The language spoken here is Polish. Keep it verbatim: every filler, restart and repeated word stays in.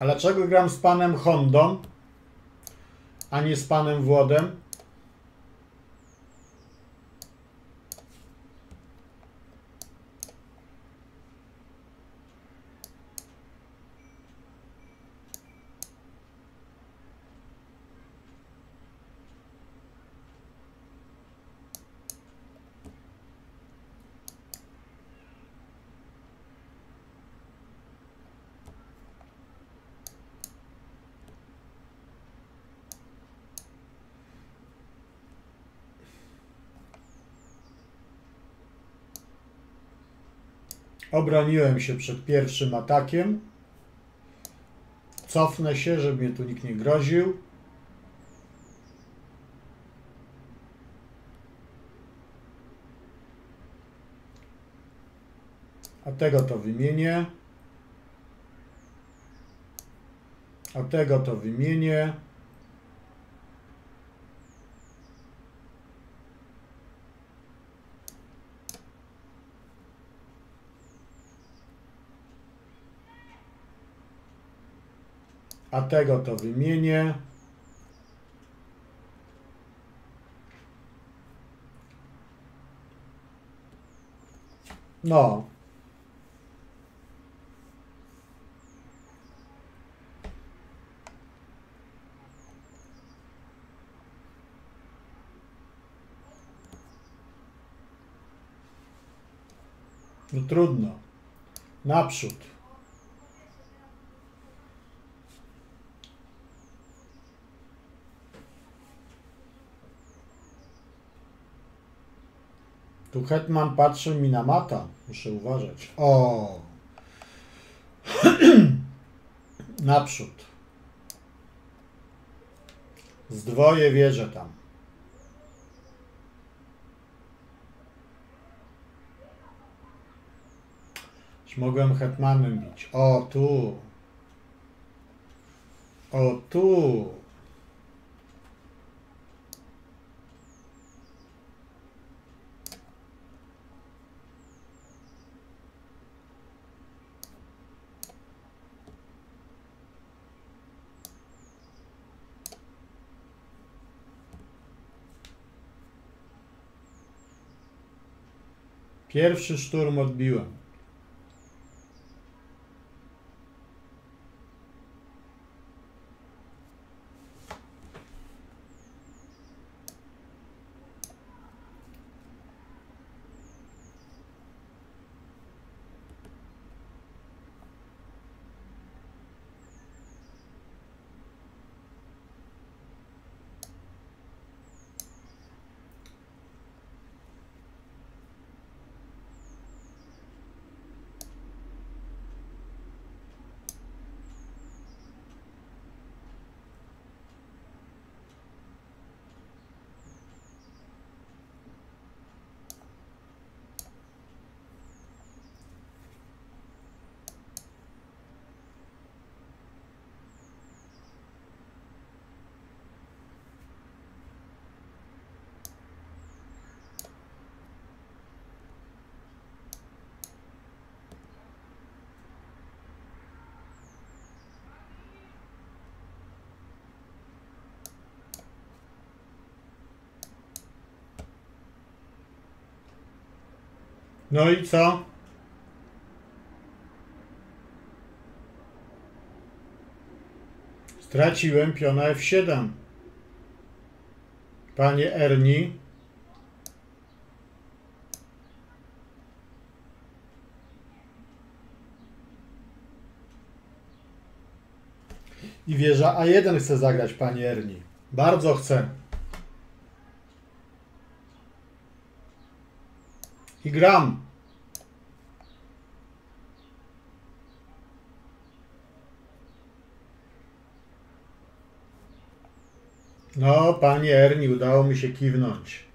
A dlaczego gram z panem Hondą, a nie z panem Włodem? Obroniłem się przed pierwszym atakiem. Cofnę się, żeby mnie tu nikt nie groził. A tego to wymienię. A tego to wymienię. A tego to wymienię. No. No trudno. Naprzód. Tu hetman patrzy mi na mata. Muszę uważać. O! Naprzód. Zdwoję wieżę tam. Już mogłem hetmanem bić. O tu! O tu! Pierwszy szturm odbiłem. No i co? Straciłem piona F siedem. Panie Erni. I wieża A jeden chce zagrać, panie Erni. Bardzo chcę. I gram. No, panie Erni, udało mi się kiwnąć.